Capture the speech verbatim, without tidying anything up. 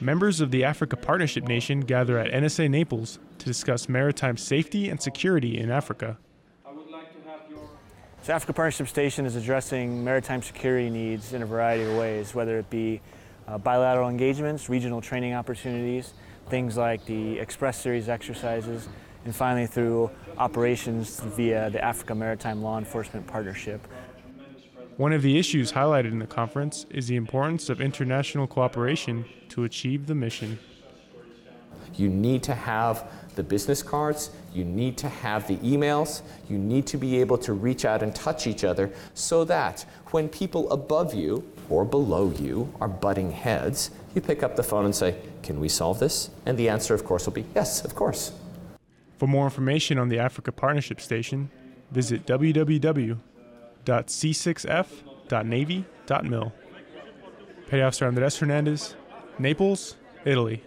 Members of the Africa Partnership Nation gather at N S A Naples to discuss maritime safety and security in Africa. So Africa Partnership Station is addressing maritime security needs in a variety of ways, whether it be uh, bilateral engagements, regional training opportunities, things like the Express Series exercises, and finally through operations via the Africa Maritime Law Enforcement Partnership. One of the issues highlighted in the conference is the importance of international cooperation to achieve the mission. You need to have the business cards, you need to have the emails, you need to be able to reach out and touch each other so that when people above you or below you are butting heads, you pick up the phone and say, "Can we solve this?" And the answer, of course, will be, "Yes, of course." For more information on the Africa Partnership Station, visit w w w dot c six f dot navy dot mil. Petty Officer Andres Hernandez, Naples, Italy.